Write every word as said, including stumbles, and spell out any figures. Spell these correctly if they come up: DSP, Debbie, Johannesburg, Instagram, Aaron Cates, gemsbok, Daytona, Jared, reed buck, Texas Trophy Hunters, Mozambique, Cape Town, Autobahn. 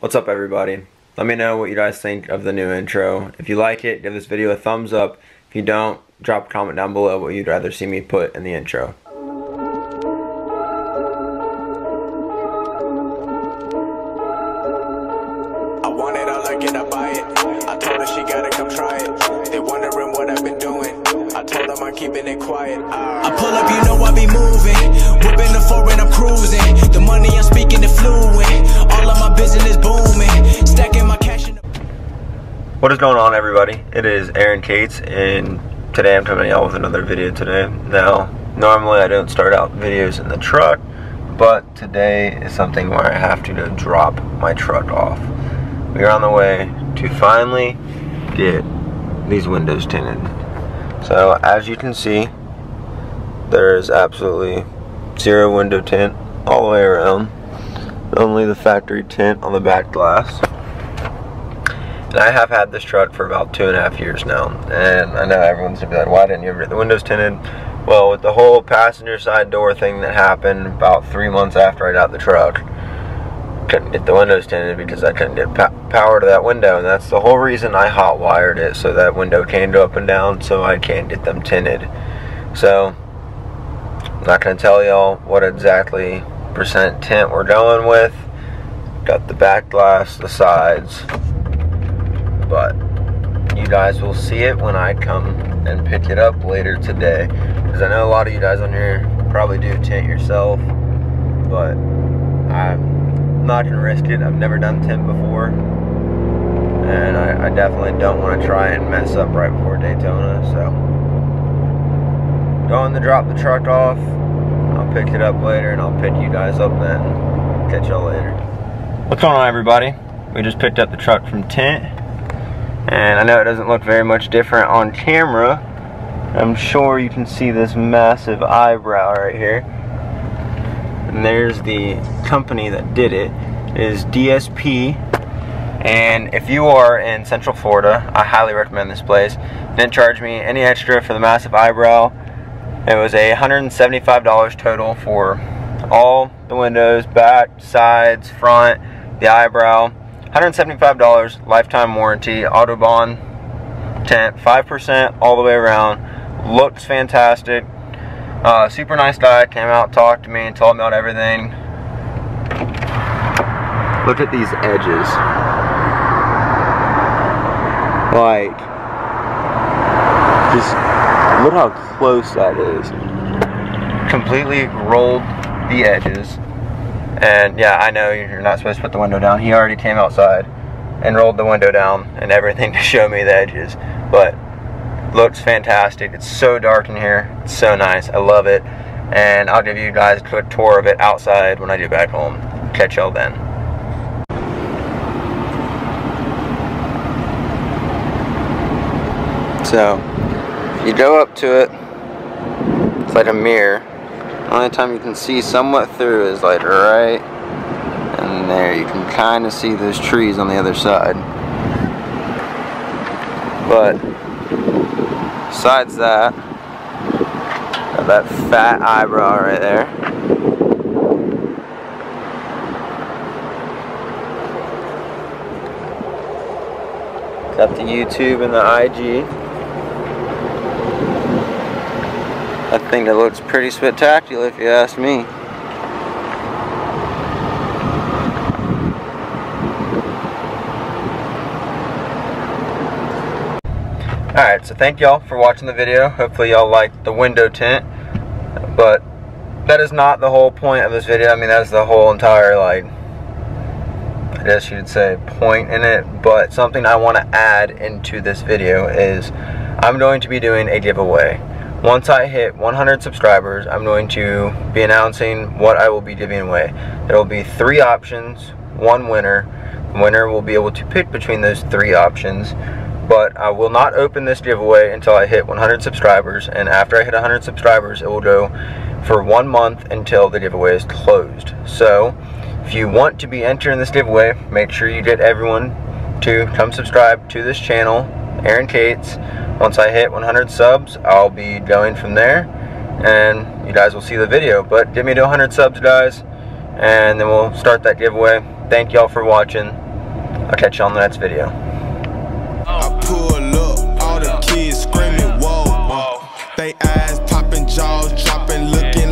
What's up, everybody? Let me know what you guys think of the new intro. If you like it, give this video a thumbs up. If you don't, drop a comment down below what you'd rather see me put in the intro. I want it all, I get to buy it. I told her she gotta come try it. They wondering what I've been doing. I told them I'm keeping it quiet. I pull up, you know I be moving. Whipping the foreign, I'm cruising. The money I'm speaking is fluent. All of my business booming. Stacking my cash in the... What is going on, everybody? It is Aaron Cates, and today I'm coming out with another video today. Now, normally I don't start out videos in the truck, but today is something where I have to, to drop my truck off. We are on the way to finally get these windows tinted. So as you can see, there is absolutely zero window tint all the way around, only the factory tint on the back glass. And I have had this truck for about two and a half years now, and I know everyone's gonna be like, why didn't you ever get the windows tinted? Well, with the whole passenger side door thing that happened about three months after I got the truck, couldn't get the windows tinted because I couldn't get pa power to that window, and that's the whole reason I hot wired it, so that window can go up and down so I can get them tinted. So I'm not going to tell y'all what exactly percent tint we're going with. Got the back glass, the sides, but you guys will see it when I come and pick it up later today, because I know a lot of you guys on here probably do tint yourself, but I'm not gonna risk it. I've never done tint before, and I, I definitely don't want to try and mess up right before Daytona. So going to drop the truck off, I'll pick it up later, and I'll pick you guys up then. Catch y'all later. What's going on, everybody? We just picked up the truck from tint, and I know it doesn't look very much different on camera. I'm sure you can see this massive eyebrow right here. And there's the company that did it. It is D S P, and if you are in Central Florida, I highly recommend this place. They didn't charge me any extra for the massive eyebrow. It was a one hundred seventy-five dollars total for all the windows, back, sides, front, the eyebrow. one hundred seventy-five dollars, lifetime warranty, Autobahn tint, five percent all the way around. Looks fantastic. Uh, super nice guy, came out, talked to me, and told me about everything. Look at these edges. Like, just look how close that is. Completely rolled the edges. And yeah, I know you're not supposed to put the window down. He already came outside and rolled the window down and everything to show me the edges. But looks fantastic. It's so dark in here. It's so nice. I love it. And I'll give you guys a quick tour of it outside when I get back home. Catch y'all then. So you go up to it. It's like a mirror. The only time you can see somewhat through is like right and there. You can kind of see those trees on the other side. But besides that, got that fat eyebrow right there. Got the YouTube and the I G. I think that looks pretty spectacular if you ask me. Alright, so thank y'all for watching the video. Hopefully y'all liked the window tint, but that is not the whole point of this video. I mean, that's the whole entire, like, I guess you'd say, point in it. But something I want to add into this video is I'm going to be doing a giveaway. Once I hit one hundred subscribers, I'm going to be announcing what I will be giving away. There will be three options, one winner. The winner will be able to pick between those three options. But I will not open this giveaway until I hit one hundred subscribers, and after I hit one hundred subscribers, it will go for one month until the giveaway is closed. So if you want to be entering this giveaway, make sure you get everyone to come subscribe to this channel, Aaron Cates. Once I hit one hundred subs, I'll be going from there, and you guys will see the video. But get me to one hundred subs, guys, and then we'll start that giveaway. Thank y'all for watching. I'll catch you on the next video. I pull up, all the kids screaming, whoa, whoa. They eyes popping, jaws dropping, looking.